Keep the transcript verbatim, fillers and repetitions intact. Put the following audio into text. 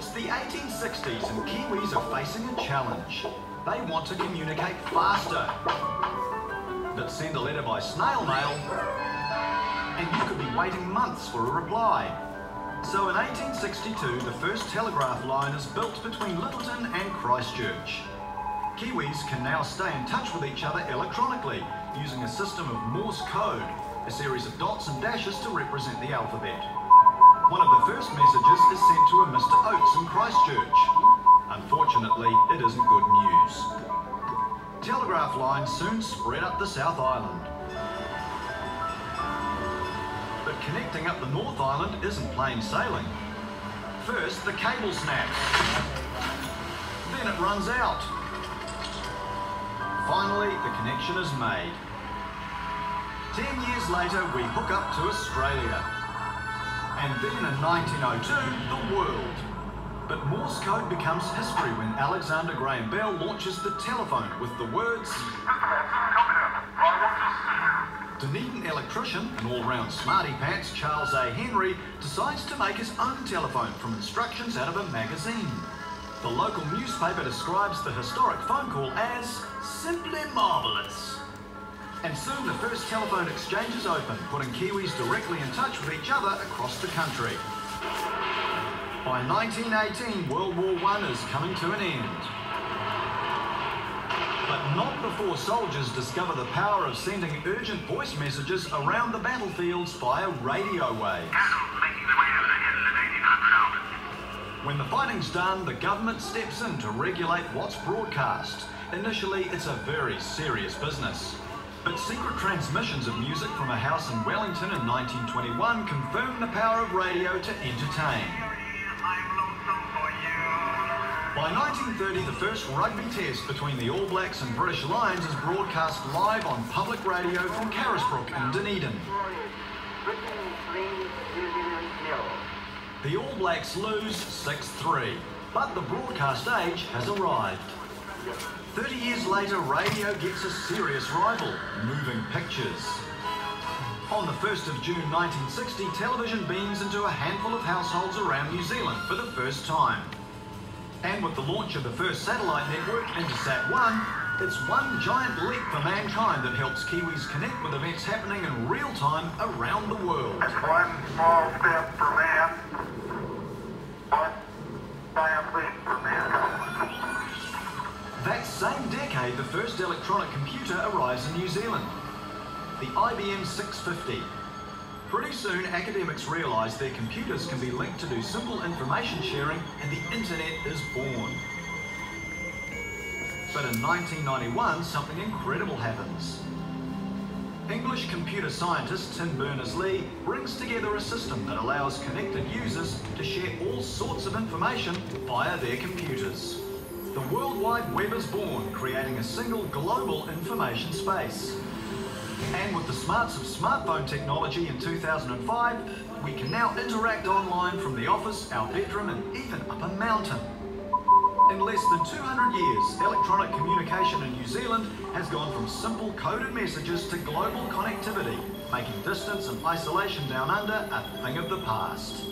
It's the eighteen sixties and Kiwis are facing a challenge. They want to communicate faster. But send a letter by snail mail and you could be waiting months for a reply. So in eighteen sixty-two, the first telegraph line is built between Lyttelton and Christchurch. Kiwis can now stay in touch with each other electronically using a system of Morse code, a series of dots and dashes to represent the alphabet. One of the first messages is sent to a Mister Oates in Christchurch. Unfortunately, it isn't good news. Telegraph lines soon spread up the South Island. But connecting up the North Island isn't plain sailing. First, the cable snaps. Then it runs out. Finally, the connection is made. Ten years later, we hook up to Australia. And then in nineteen oh two, the world. But Morse code becomes history when Alexander Graham Bell launches the telephone with the words, Dunedin electrician and all-round smarty pants Charles A. Henry decides to make his own telephone from instructions out of a magazine. The local newspaper describes the historic phone call as simply marvellous. And soon the first telephone exchange is open, putting Kiwis directly in touch with each other across the country. By nineteen eighteen, World War One is coming to an end. But not before soldiers discover the power of sending urgent voice messages around the battlefields via radio waves. When the fighting's done, the government steps in to regulate what's broadcast. Initially, it's a very serious business. But secret transmissions of music from a house in Wellington in nineteen twenty-one confirm the power of radio to entertain. By nineteen thirty, the first rugby test between the All Blacks and British Lions is broadcast live on public radio from Carisbrook in Dunedin. The All Blacks lose six three, but the broadcast age has arrived. Thirty years later, radio gets a serious rival, moving pictures. On the first of June nineteen sixty, television beams into a handful of households around New Zealand for the first time. And with the launch of the first satellite network, Intelsat one, it's one giant leap for mankind that helps Kiwis connect with events happening in real time around the world. It's one small step for man, one giant leap for mankind. That same decade, the first electronic computer arrives in New Zealand, the I B M six fifty. Pretty soon, academics realise their computers can be linked to do simple information sharing, and the internet is born. But in nineteen ninety-one, something incredible happens. English computer scientist Tim Berners-Lee brings together a system that allows connected users to share all sorts of information via their computers. The World Wide Web is born, creating a single global information space. And with the smarts of smartphone technology in two thousand five, we can now interact online from the office, our bedroom, and even up a mountain. In less than two hundred years, electronic communication in New Zealand has gone from simple coded messages to global connectivity, making distance and isolation down under a thing of the past.